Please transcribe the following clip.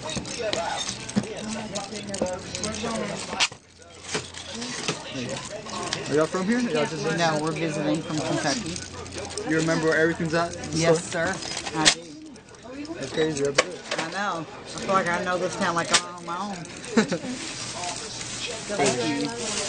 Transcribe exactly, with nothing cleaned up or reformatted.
Are y'all from here? Yeah. Just no, we're visiting from Kentucky. You remember where everything's at? Yes, store? Sir. I do. That's crazy. That's good. I know. I feel like I know this town like I'm on my own. Thank you.